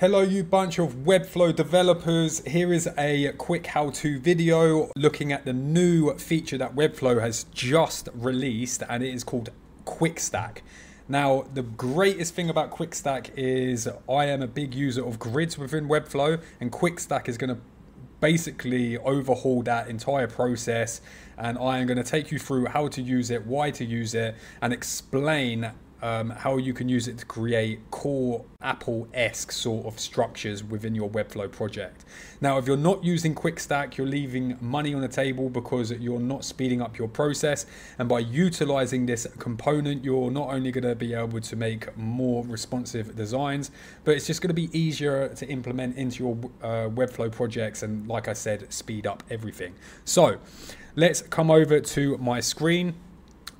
Hello you bunch of Webflow developers. Here is a quick how-to video looking at the new feature that Webflow has just released, and it is called Quick Stack. Now, the greatest thing about Quick Stack is I am a big user of grids within Webflow, and Quick Stack is going to basically overhaul that entire process, and I am going to take you through how to use it, why to use it, and explain how you can use it to create core Apple-esque sort of structures within your Webflow project. Now, if you're not using Quick Stack, you're leaving money on the table because you're not speeding up your process, and by utilizing this component, you're not only going to be able to make more responsive designs, but it's just going to be easier to implement into your Webflow projects, and like I said, speed up everything. So let's come over to my screen.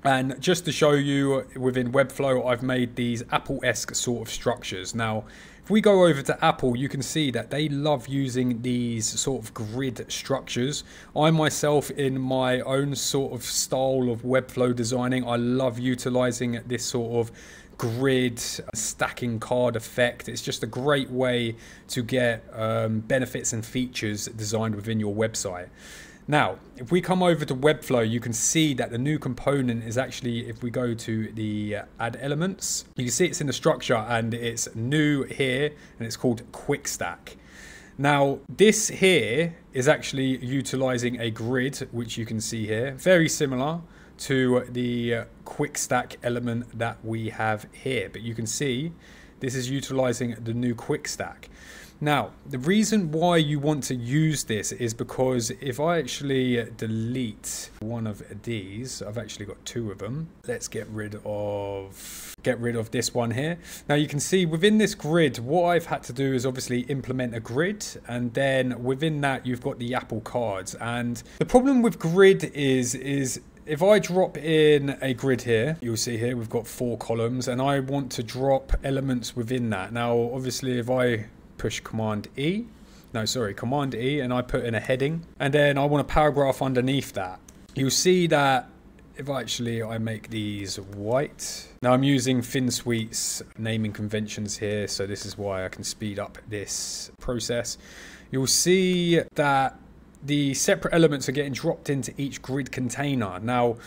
And just to show you, within Webflow, I've made these Apple-esque sort of structures. Now, if we go over to Apple, you can see that they love using these sort of grid structures. I myself, in my own sort of style of Webflow designing, I love utilizing this sort of grid stacking card effect. It's just a great way to get benefits and features designed within your website. Now, if we come over to Webflow, you can see that the new component is actually, if we go to the add elements, you can see it's in the structure and it's new here, and it's called Quick Stack. Now, this here is actually utilizing a grid, which you can see here, very similar to the Quick Stack element that we have here. But you can see this is utilizing the new Quick Stack. Now, the reason why you want to use this is because if I actually delete one of these, I've actually got two of them. Let's get rid of this one here. Now you can see within this grid, what I've had to do is obviously implement a grid, and then within that you've got the Apple cards. And the problem with grid is if I drop in a grid here, you'll see here we've got four columns, and I want to drop elements within that. Now, obviously, if I push Command E, and I put in a heading, and then I want a paragraph underneath that, you'll see that if I make these white. Now I'm using Finsweet's naming conventions here, so this is why I can speed up this process. You'll see that the separate elements are getting dropped into each grid container. Now,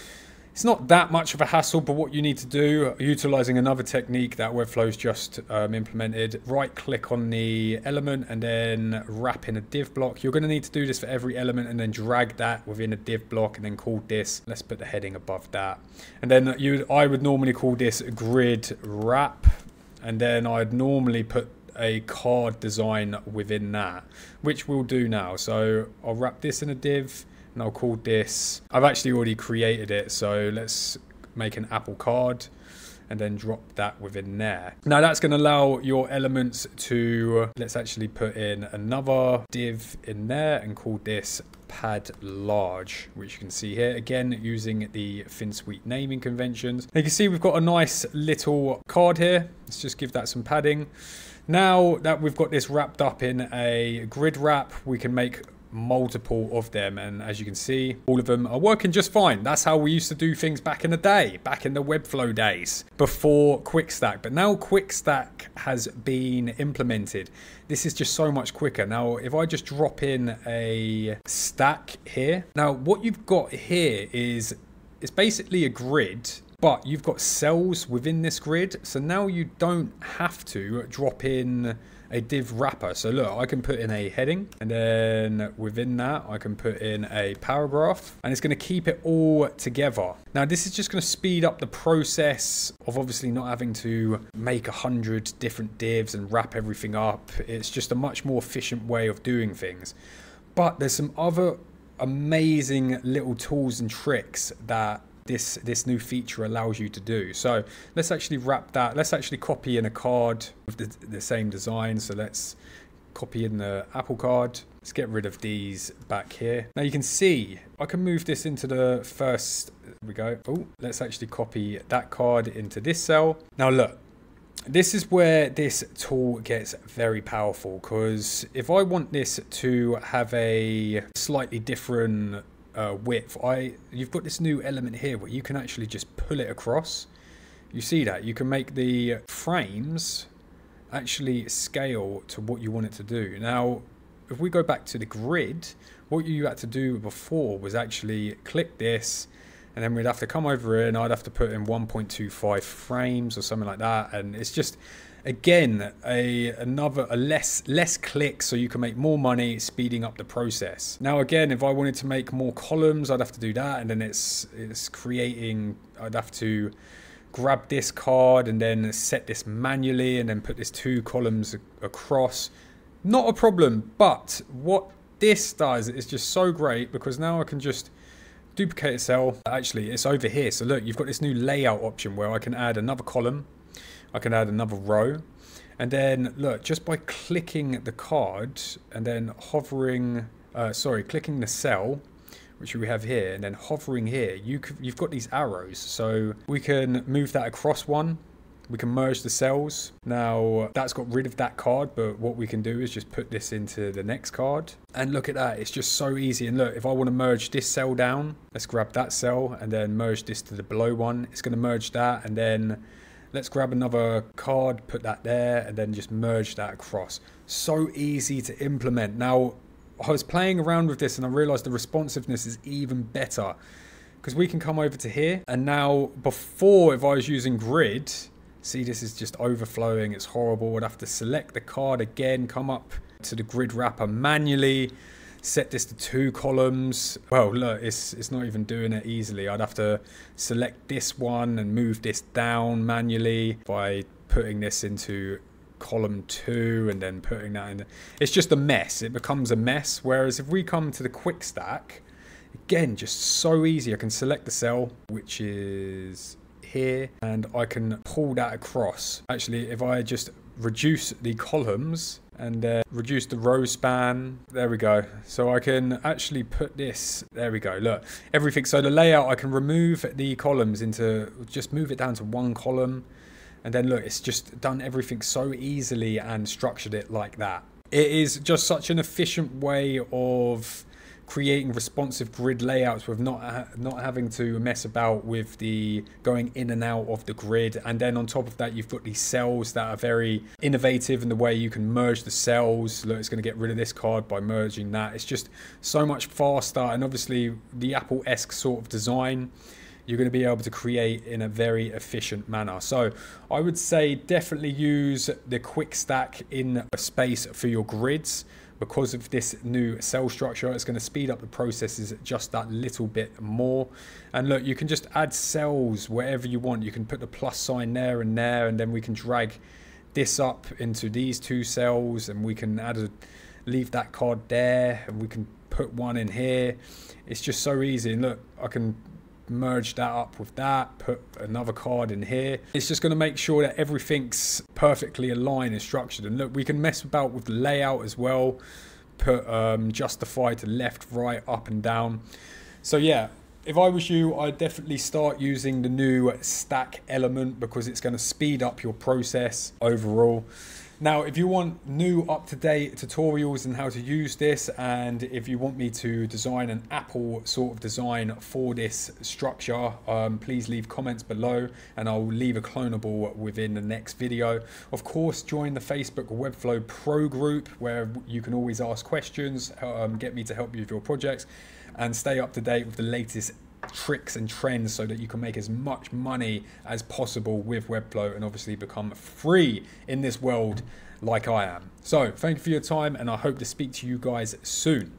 it's not that much of a hassle, but what you need to do, utilizing another technique that Webflow's just implemented, right click on the element and then wrap in a div block. You're going to need to do this for every element and then drag that within a div block and then call this, let's put the heading above that. And then I would normally call this grid wrap, and then I'd normally put a card design within that, which we'll do now. So I'll wrap this in a div. And I'll call this, I've actually already created it, so let's make an Apple card and then drop that within there. Now that's going to allow your elements to, let's actually put in another div in there and call this pad large, which you can see here, again using the Finsweet naming conventions. Now you can see we've got a nice little card here. Let's just give that some padding. Now that we've got this wrapped up in a grid wrap, we can make multiple of them, and as you can see, all of them are working just fine. That's how we used to do things back in the day, back in the Webflow days before Quick Stack. But now Quick Stack has been implemented. This is just so much quicker. Now if I just drop in a stack here, now what you've got here is it's basically a grid, but you've got cells within this grid, so now you don't have to drop in a div wrapper. So look, I can put in a heading, and then within that I can put in a paragraph, and it's going to keep it all together. Now this is just going to speed up the process of obviously not having to make 100 different divs and wrap everything up. It's just a much more efficient way of doing things. But there's some other amazing little tools and tricks that this new feature allows you to do. So let's actually wrap that. Let's actually copy in a card with the same design. So let's copy in the Apple card. Let's get rid of these back here. Now you can see I can move this into the first. There we go. Oh, let's actually copy that card into this cell. Now look, this is where this tool gets very powerful, because if I want this to have a slightly different width, you've got this new element here where you can actually just pull it across. You see that you can make the frames actually scale to what you want it to do. Now, if we go back to the grid, what you had to do before was actually click this, and then we'd have to come over here and I'd have to put in 1.25 frames or something like that. And it's just, again, another less click, so you can make more money, speeding up the process. Now, again, if I wanted to make more columns, I'd have to do that, and then it's creating. I'd have to grab this card and then set this manually, and then put this two columns across. Not a problem, but what this does is just so great, because now I can just duplicate a cell. Actually, it's over here. So look, you've got this new layout option where I can add another column. I can add another row, and then look, just by clicking the card and then hovering, clicking the cell, which we have here, and then hovering here, you've got these arrows. So we can move that across one. We can merge the cells. Now that's got rid of that card, but what we can do is just put this into the next card. And look at that, it's just so easy. And look, if I want to merge this cell down, let's grab that cell and then merge this to the below one. It's going to merge that, and then let's grab another card, put that there, and then just merge that across. So easy to implement. Now, I was playing around with this and I realized the responsiveness is even better, because we can come over to here. And now, before, if I was using grid, see, this is just overflowing, it's horrible. I'd have to select the card again, come up to the grid wrapper manually, set this to two columns. Well, look, it's not even doing it easily. I'd have to select this one and move this down manually by putting this into column two and then putting that in. It's just a mess. It becomes a mess. Whereas if we come to the Quick Stack, again, just so easy. I can select the cell, which is here, and I can pull that across. Actually, if I just reduce the columns and reduce the row span, there we go. So I can actually put this, there we go, look, everything. So the layout, I can remove the columns into, just move it down to one column, and then look, it's just done everything so easily and structured it like that. It is just such an efficient way of creating responsive grid layouts with not having to mess about with the going in and out of the grid. And then on top of that, you've got these cells that are very innovative in the way you can merge the cells. Look, it's going to get rid of this card by merging that. It's just so much faster, and obviously the Apple-esque sort of design you're going to be able to create in a very efficient manner. So I would say definitely use the Quick Stack in a space for your grids. Because of this new cell structure, it's going to speed up the processes just that little bit more. And look, you can just add cells wherever you want. You can put the plus sign there and there, and then we can drag this up into these two cells, and we can add leave that card there, and we can put one in here. It's just so easy. And look, I can merge that up with that, put another card in here. It's just going to make sure that everything's perfectly aligned and structured. And look, we can mess about with the layout as well, put justify to left, right, up and down. So yeah, if I was you, I'd definitely start using the new stack element, because it's going to speed up your process overall. Now, if you want new up-to-date tutorials on how to use this, and if you want me to design an Apple sort of design for this structure, please leave comments below, and I'll leave a clonable within the next video. Of course, join the Facebook Webflow Pro group, where you can always ask questions, get me to help you with your projects, and stay up to date with the latest tricks and trends, so that you can make as much money as possible with Webflow, and obviously become free in this world like I am. So thank you for your time, and I hope to speak to you guys soon.